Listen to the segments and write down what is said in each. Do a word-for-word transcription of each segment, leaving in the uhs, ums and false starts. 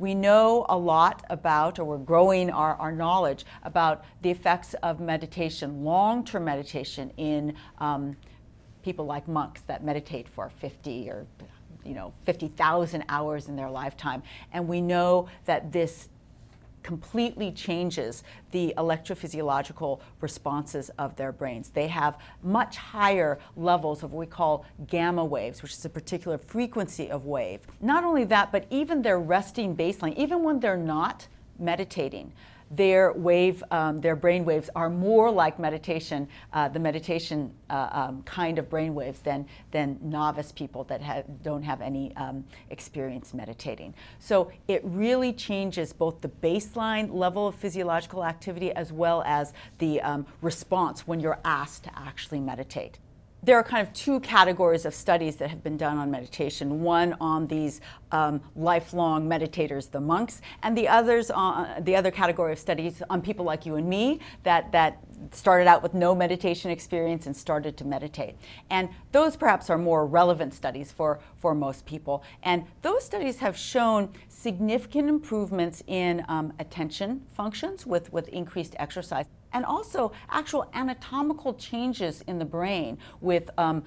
we know a lot about, or we're growing our, our knowledge about the effects of meditation, long-term meditation in um, people like monks that meditate for fifty or you know, fifty thousand hours in their lifetime. And we know that this completely changes the electrophysiological responses of their brains. They have much higher levels of what we call gamma waves, which is a particular frequency of wave. Not only that, but even their resting baseline, even when they're not meditating, their wave, um, their brain waves are more like meditation, uh, the meditation uh, um, kind of brain waves than, than novice people that have, don't have any um, experience meditating. So it really changes both the baseline level of physiological activity as well as the um, response when you're asked to actually meditate. There are kind of two categories of studies that have been done on meditation, one on these um, lifelong meditators, the monks, and the, others on, the other category of studies on people like you and me that, that started out with no meditation experience and started to meditate. And those perhaps are more relevant studies for, for most people. And those studies have shown significant improvements in um, attention functions with, with increased exercise, and also actual anatomical changes in the brain with um,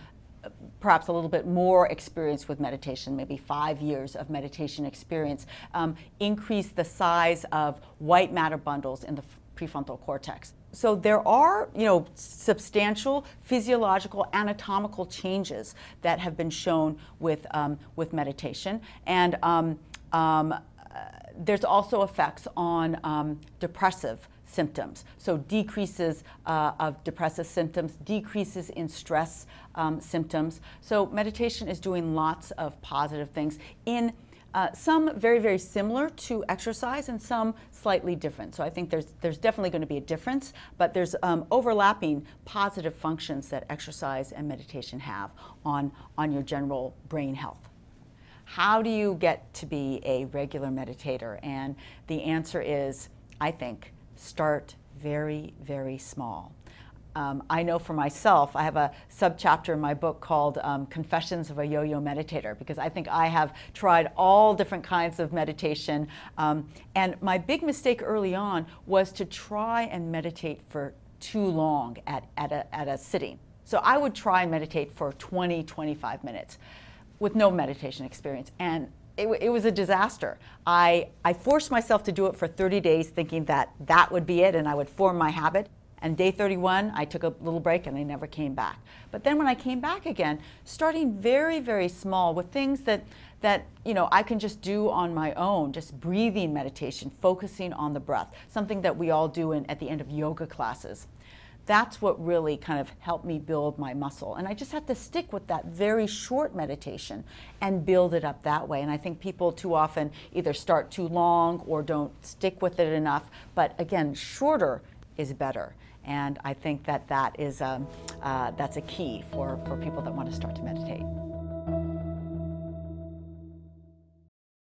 perhaps a little bit more experience with meditation, maybe five years of meditation experience, um, increase the size of white matter bundles in the prefrontal cortex. So there are, you know, substantial physiological, anatomical changes that have been shown with, um, with meditation. And um, um, there's also effects on um, depressive symptoms. So decreases uh, of depressive symptoms, decreases in stress um, symptoms. So meditation is doing lots of positive things in uh, some very, very similar to exercise and some slightly different. So I think there's, there's definitely going to be a difference, but there's um, overlapping positive functions that exercise and meditation have on, on your general brain health. How do you get to be a regular meditator? And the answer is, I think, start very, very small. Um, I know for myself, I have a subchapter in my book called um, Confessions of a Yo-Yo Meditator, because I think I have tried all different kinds of meditation. Um, and my big mistake early on was to try and meditate for too long at, at, a, at a sitting. So I would try and meditate for twenty, twenty-five minutes with no meditation experience. And It, it was a disaster. I, I forced myself to do it for thirty days thinking that that would be it and I would form my habit. And day thirty-one, I took a little break and I never came back. But then when I came back again, starting very, very small with things that, that you know, I can just do on my own, just breathing meditation, focusing on the breath, something that we all do in, at the end of yoga classes. That's what really kind of helped me build my muscle. And I just had to stick with that very short meditation and build it up that way. And I think people too often either start too long or don't stick with it enough. But again, shorter is better. And I think that that is, um, uh, that's a key for, for people that want to start to meditate.